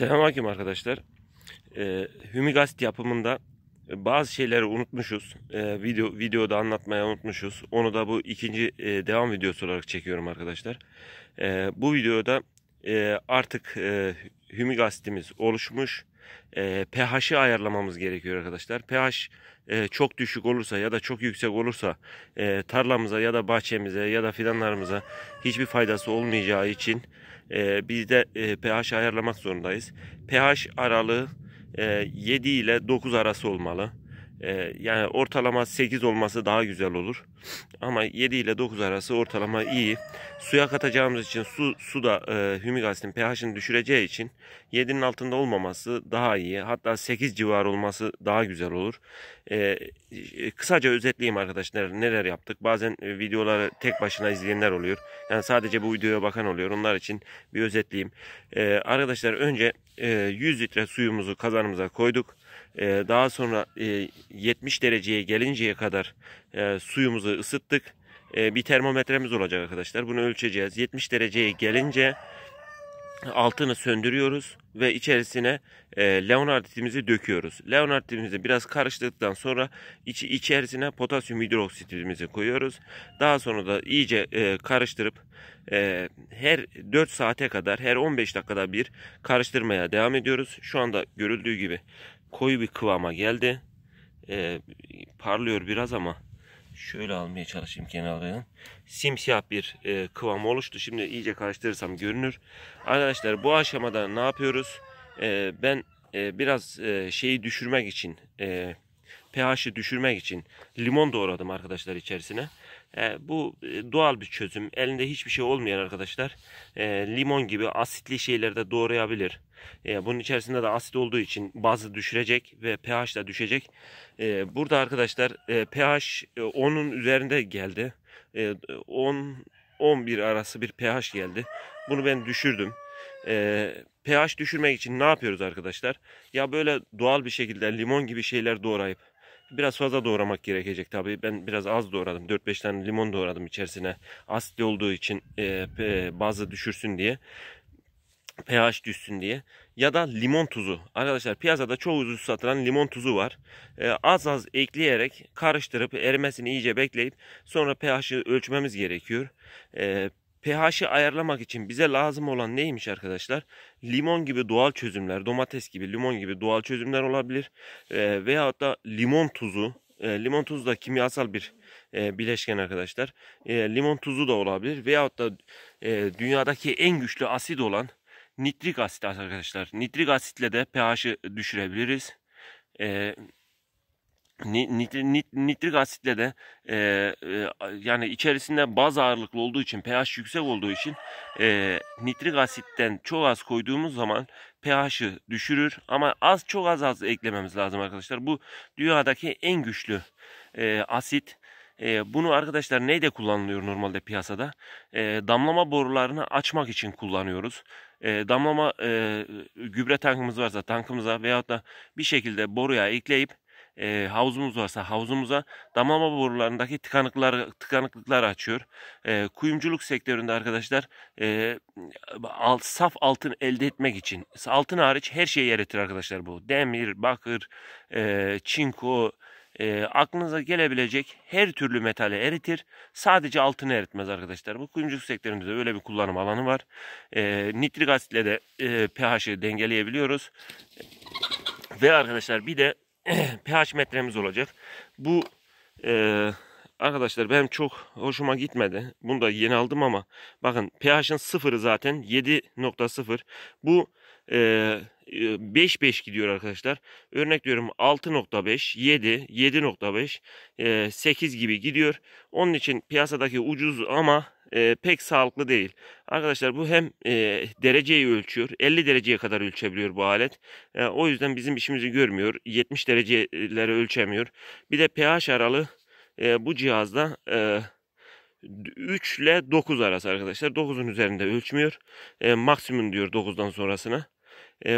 Selamünaleyküm arkadaşlar. Hümik asit yapımında bazı şeyleri unutmuşuz. Videoda anlatmayı unutmuşuz. Onu da bu ikinci devam videosu olarak çekiyorum arkadaşlar. Bu videoda artık hümik asitimiz oluşmuş. pH'i ayarlamamız gerekiyor arkadaşlar. pH çok düşük olursa ya da çok yüksek olursa tarlamıza ya da bahçemize ya da fidanlarımıza hiçbir faydası olmayacağı için biz de pH ayarlamak zorundayız. pH aralığı 7 ile 9 arası olmalı. Yani ortalama 8 olması daha güzel olur. Ama 7 ile 9 arası ortalama iyi. Suya katacağımız için su da hümik asitin pH'ini düşüreceği için 7'nin altında olmaması daha iyi. Hatta 8 civarı olması daha güzel olur. Kısaca özetleyeyim arkadaşlar, neler yaptık. Bazen videoları tek başına izleyenler oluyor. Yani sadece bu videoya bakan oluyor. Onlar için bir özetleyeyim. Arkadaşlar önce 100 litre suyumuzu kazanımıza koyduk. Daha sonra 70 dereceye gelinceye kadar suyumuzu ısıttık. Bir termometremiz olacak arkadaşlar. Bunu ölçeceğiz. 70 dereceye gelince altını söndürüyoruz ve içerisine leonarditimizi döküyoruz. Leonarditimizi biraz karıştırdıktan sonra içerisine potasyum hidroksitimizi koyuyoruz. Daha sonra da iyice karıştırıp her 4 saate kadar, her 15 dakikada bir karıştırmaya devam ediyoruz. Şu anda görüldüğü gibi koyu bir kıvama geldi. Parlıyor biraz ama şöyle almaya çalışayım kenarlarını. Simsiyah bir kıvam oluştu. Şimdi iyice karıştırırsam görünür. Arkadaşlar bu aşamada ne yapıyoruz? Ben biraz şeyi düşürmek için, pH'i düşürmek için limon doğradım arkadaşlar içerisine. Bu doğal bir çözüm. Elinde hiçbir şey olmayan arkadaşlar limon gibi asitli şeyleri de doğrayabilir. Bunun içerisinde de asit olduğu için bazı düşürecek ve pH da düşecek. Burada arkadaşlar pH 10'un üzerinde geldi. 10-11 arası bir pH geldi. Bunu ben düşürdüm. pH düşürmek için ne yapıyoruz arkadaşlar? Ya böyle doğal bir şekilde limon gibi şeyler doğrayıp, biraz fazla doğramak gerekecek tabii. Ben biraz az doğradım. 4-5 tane limon doğradım içerisine. Asitli olduğu için bazı düşürsün diye. pH düşsün diye. Ya da limon tuzu. Arkadaşlar piyasada çok ucuz satılan limon tuzu var. Az az ekleyerek karıştırıp erimesini iyice bekleyip sonra pH'i ölçmemiz gerekiyor. pH'i ayarlamak için bize lazım olan neymiş arkadaşlar? Limon gibi doğal çözümler, domates gibi, limon gibi doğal çözümler olabilir. Veyahut da limon tuzu. Limon tuzu da kimyasal bir bileşken arkadaşlar. Limon tuzu da olabilir. Veyahut da dünyadaki en güçlü asit olan nitrik asit arkadaşlar. Nitrik asitle de pH'i düşürebiliriz. Nitrik asitle de yani içerisinde baz ağırlıklı olduğu için, pH yüksek olduğu için nitrik asitten çok az koyduğumuz zaman pH'i düşürür. Ama az, çok az eklememiz lazım arkadaşlar. Bu dünyadaki en güçlü asit. Bunu arkadaşlar neyle kullanılıyor normalde piyasada? Damlama borularını açmak için kullanıyoruz. Damlama gübre tankımız varsa tankımıza veyahut da bir şekilde boruya ekleyip havuzumuz varsa havuzumuza damlama borularındaki tıkanıklıkları açıyor. Kuyumculuk sektöründe arkadaşlar saf altın elde etmek için, altın hariç her şeyi eritir arkadaşlar bu. Demir, bakır, çinko, aklınıza gelebilecek her türlü metali eritir. Sadece altını eritmez arkadaşlar. Bu kuyumculuk sektöründe de öyle bir kullanım alanı var. Nitrik asitle de pH'i dengeleyebiliyoruz. Ve arkadaşlar bir de pH metremiz olacak. Bu arkadaşlar benim çok hoşuma gitmedi. Bunu da yeni aldım ama bakın pH'in sıfırı zaten 7.0. Bu 5-5 gidiyor arkadaşlar. Örnek diyorum 6.5, 7, 7.5, 8 gibi gidiyor. Onun için piyasadaki ucuz ama pek sağlıklı değil. Arkadaşlar bu hem dereceyi ölçüyor. 50 dereceye kadar ölçebiliyor bu alet. O yüzden bizim işimizi görmüyor. 70 dereceleri ölçemiyor. Bir de pH aralığı bu cihazda 3 ile 9 arası arkadaşlar. 9'un üzerinde ölçmüyor. Maksimum diyor 9'dan sonrasına.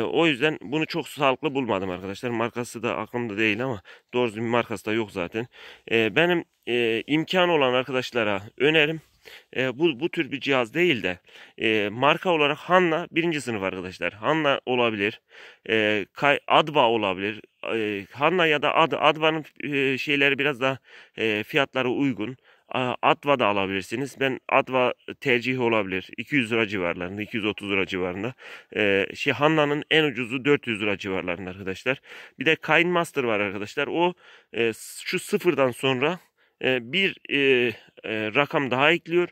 O yüzden bunu çok sağlıklı bulmadım arkadaşlar. Markası da aklımda değil ama doğru bir markası da yok zaten. Benim imkanı olan arkadaşlara önerim bu tür bir cihaz değil de marka olarak Hanna birinci sınıf arkadaşlar. Hanna olabilir, Adva olabilir. Hanna ya da Adva'nın şeyleri biraz daha fiyatları uygun. Adva da alabilirsiniz. Ben Adva tercih olabilir. 200 lira civarlarında, 230 lira civarında. Hanna'nın en ucuzu 400 lira civarlarında arkadaşlar. Bir de KineMaster var arkadaşlar. O şu sıfırdan sonra bir rakam daha ekliyor.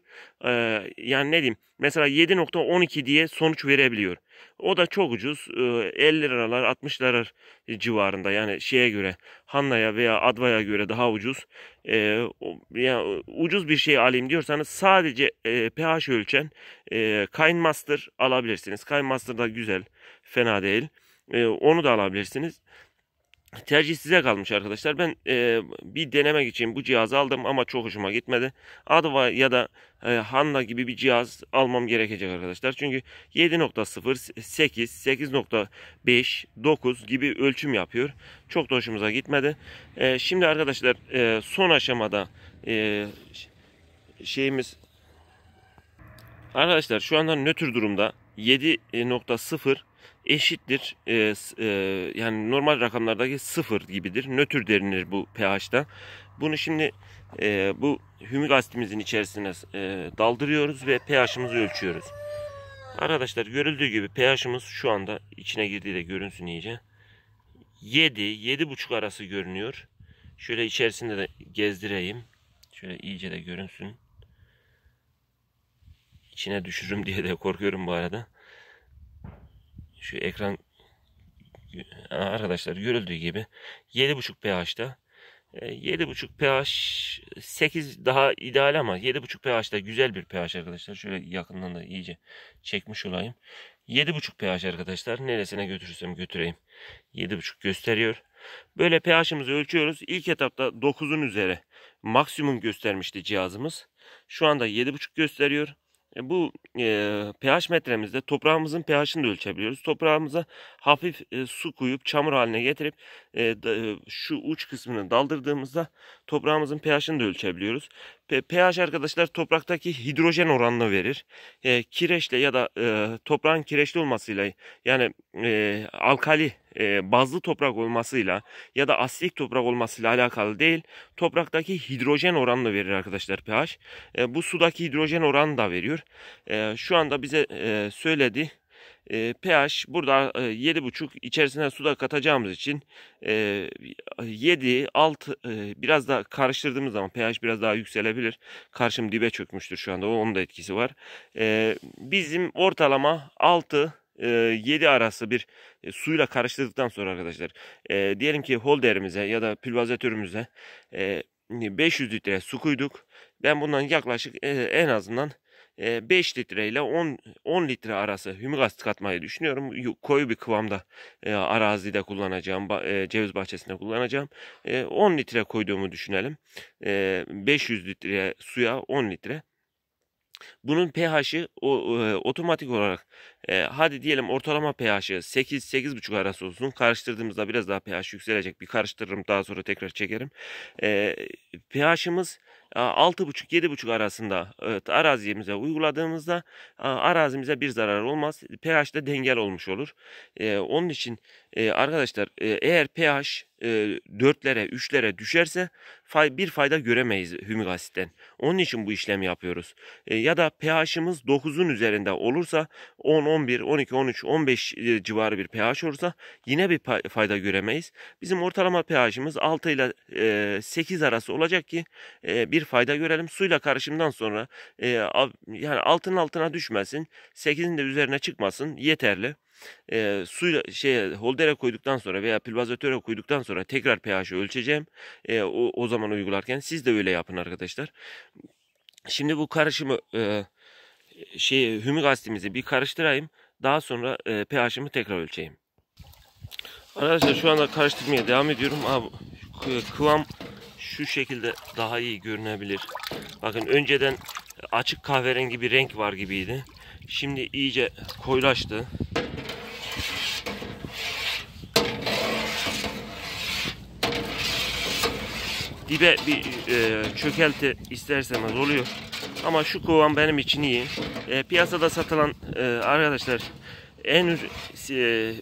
Yani ne diyeyim? Mesela 7.12 diye sonuç verebiliyor. O da çok ucuz. 50 liralar 60 liralar civarında. Yani şeye göre, Hanna'ya veya Adva'ya göre daha ucuz. Yani ucuz bir şey alayım diyorsanız sadece pH ölçen KineMaster alabilirsiniz. KineMaster da güzel. Fena değil. Onu da alabilirsiniz. Tercih size kalmış arkadaşlar. Ben bir denemek için bu cihazı aldım ama çok hoşuma gitmedi. Adva ya da Hanna gibi bir cihaz almam gerekecek arkadaşlar. Çünkü 7.0, 8, 8.5, 9 gibi ölçüm yapıyor. Çok da hoşumuza gitmedi. Şimdi arkadaşlar son aşamada şeyimiz... Arkadaşlar şu anda nötr durumda 7.0 eşittir yani normal rakamlardaki 0 gibidir. Nötr denilir bu pH'ta. Bunu şimdi bu hümik asitimizin içerisine daldırıyoruz ve pH'ımızı ölçüyoruz. Arkadaşlar görüldüğü gibi pH'ımız şu anda içine girdiği de görünsün iyice. 7-7.5 arası görünüyor. Şöyle içerisinde de gezdireyim. Şöyle iyice de görünsün. İçine düşürürüm diye de korkuyorum bu arada. Şu ekran arkadaşlar görüldüğü gibi 7.5 pH'da. 7.5 pH 8 daha ideal ama 7.5 pH'da güzel bir pH arkadaşlar. Şöyle yakından da iyice çekmiş olayım. 7.5 pH arkadaşlar. Neresine götürürsem götüreyim. 7.5 gösteriyor. Böyle pH'ımızı ölçüyoruz. İlk etapta 9'un üzeri maksimum göstermişti cihazımız. Şu anda 7.5 gösteriyor. Bu pH metremizde toprağımızın pH'ini de ölçebiliyoruz. Toprağımıza hafif su koyup çamur haline getirip şu uç kısmını daldırdığımızda toprağımızın pH'ini de ölçebiliyoruz. pH arkadaşlar topraktaki hidrojen oranını verir. Kireçle ya da toprağın kireçli olmasıyla yani alkali bazlı toprak olmasıyla ya da asitik toprak olmasıyla alakalı değil. Topraktaki hidrojen oranını verir arkadaşlar pH. Bu sudaki hidrojen oranını da veriyor. Şu anda bize söyledi. pH burada 7.5 içerisine su da katacağımız için 7, 6 biraz da karıştırdığımız zaman pH biraz daha yükselebilir. Karşım dibe çökmüştür şu anda. Onun da etkisi var. Bizim ortalama 6-7 arası bir suyla karıştırdıktan sonra arkadaşlar diyelim ki holderimize ya da pülvazatörümüze 500 litre su koyduk. Ben bundan yaklaşık en azından 5 litre ile 10 litre arası hümik asit katmayı düşünüyorum. Koyu bir kıvamda arazide kullanacağım, ceviz bahçesinde kullanacağım. 10 litre koyduğumu düşünelim. 500 litre suya 10 litre. Bunun pH'i otomatik olarak hadi diyelim ortalama pH'i 8-8.5 arası olsun. Karıştırdığımızda biraz daha pH yükselecek. Bir karıştırırım daha sonra tekrar çekerim. pH'imiz 6.5-7.5 arasında arazimize uyguladığımızda arazimize bir zarar olmaz. pH'de dengeli olmuş olur. Onun için arkadaşlar eğer pH 4'lere 3'lere düşerse bir fayda göremeyiz hümik asitten. Onun için bu işlemi yapıyoruz. Ya da pH'imiz 9'un üzerinde olursa 10, 11, 12, 13, 15 civarı bir pH olursa yine bir fayda göremeyiz. Bizim ortalama pH'imiz 6 ile 8 arası olacak ki bir fayda görelim. Suyla karışımdan sonra yani altın altına düşmesin, 8'in de üzerine çıkmasın yeterli. Suyla holdere koyduktan sonra veya pülvazatöre koyduktan sonra tekrar pH'i ölçeceğim. O zaman uygularken siz de öyle yapın arkadaşlar. Şimdi bu karışımı hümik asitimizi bir karıştırayım. Daha sonra pH'imi tekrar ölçeyim. Arkadaşlar şu anda karıştırmaya devam ediyorum. Abi, kıvam şu şekilde daha iyi görünebilir. Bakın önceden açık kahverengi bir renk var gibiydi. Şimdi iyice koyulaştı. Dibe bir çökelti isterseniz oluyor. Ama şu kovan benim için iyi. Piyasada satılan arkadaşlar,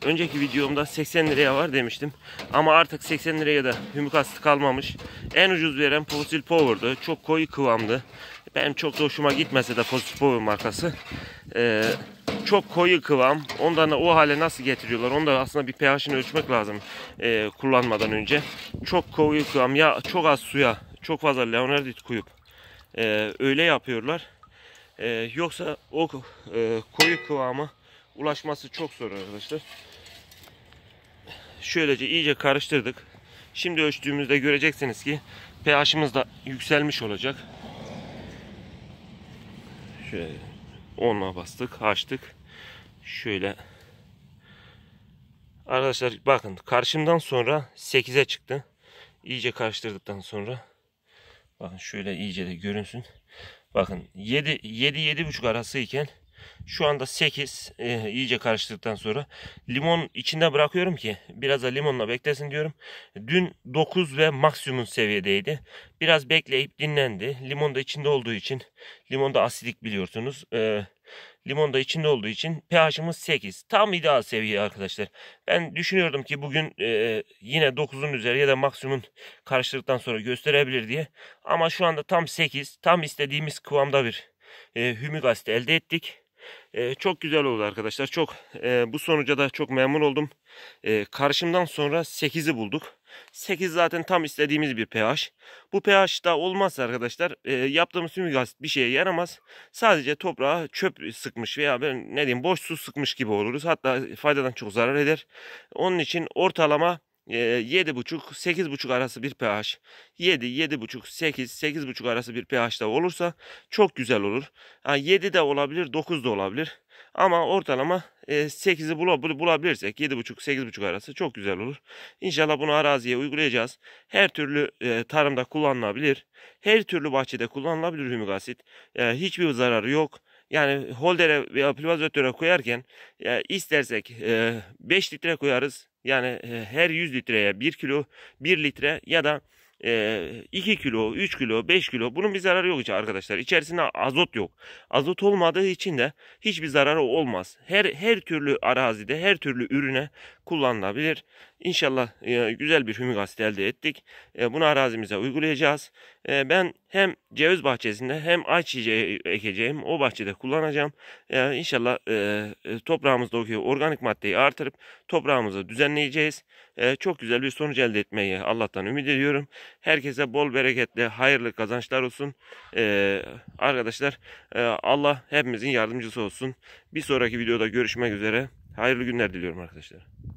önceki videomda 80 liraya var demiştim. Ama artık 80 liraya da hümik asit kalmamış. En ucuz veren Fossil Power'dı. Çok koyu kıvamdı. Benim çok da hoşuma gitmese de Fossil Power markası. Çok koyu kıvam. Ondan o hale nasıl getiriyorlar? Onu da aslında bir pH'ini ölçmek lazım kullanmadan önce. Çok koyu kıvam. Ya çok az suya, çok fazla leonardit koyup öyle yapıyorlar. Yoksa o koyu kıvama ulaşması çok zor arkadaşlar. Şöylece iyice karıştırdık. Şimdi ölçtüğümüzde göreceksiniz ki pH'imiz da yükselmiş olacak. Şöyle 10'a bastık, açtık. Şöyle. Arkadaşlar bakın, karışımdan sonra 8'e çıktı. İyice karıştırdıktan sonra. Bakın şöyle iyice de görünsün. Bakın 7-7,5 arası iken şu anda 8, iyice karıştırdıktan sonra limon içinde bırakıyorum ki biraz da limonla beklesin diyorum. Dün 9 ve maksimum seviyedeydi. Biraz bekleyip dinlendi. Limon da içinde olduğu için, limon da asidik biliyorsunuz. Limon da içinde olduğu için pH'imiz 8. Tam ideal seviye arkadaşlar. Ben düşünüyordum ki bugün yine 9'un üzeri ya da maksimum karıştırdıktan sonra gösterebilir diye. Ama şu anda tam 8. Tam istediğimiz kıvamda bir hümik asit elde ettik. Çok güzel oldu arkadaşlar. Çok bu sonuca da çok memnun oldum. Karışımdan sonra 8'i bulduk. 8 zaten tam istediğimiz bir pH. Bu pH'da olmaz arkadaşlar. Yaptığımız hümik asit bir şeye yaramaz. Sadece toprağa çöp sıkmış veya ben ne diyeyim, boş su sıkmış gibi oluruz. Hatta faydadan çok zarar eder. Onun için ortalama 7,5-8,5 arası bir pH, 7-7,5-8-8,5 arası bir pH'da olursa çok güzel olur. Yani 7 de olabilir, 9 da olabilir. Ama ortalama 8'i bulabilirsek 7,5-8,5 arası çok güzel olur. İnşallah bunu araziye uygulayacağız. Her türlü tarımda kullanılabilir. Her türlü bahçede kullanılabilir hümik asit. Hiçbir zararı yok. Yani holdere veya privatöre koyarken istersek 5 litre koyarız. Yani her 100 litreye 1 kilo, 1 litre ya da 2 kilo, 3 kilo, 5 kilo, bunun bir zararı yok arkadaşlar. İçerisinde azot yok. Azot olmadığı için de hiçbir zararı olmaz. Her türlü arazide, her türlü ürüne kullanılabilir. İnşallah güzel bir hümik asit elde ettik. Bunu arazimize uygulayacağız. Ben hem ceviz bahçesinde hem ayçiçeği ekeceğim. O bahçede kullanacağım. İnşallah toprağımızdaki organik maddeyi artırıp toprağımızı düzenleyeceğiz. Çok güzel bir sonuç elde etmeyi Allah'tan ümit ediyorum. Herkese bol bereketli, hayırlı kazançlar olsun. Arkadaşlar, Allah hepimizin yardımcısı olsun. Bir sonraki videoda görüşmek üzere. Hayırlı günler diliyorum arkadaşlar.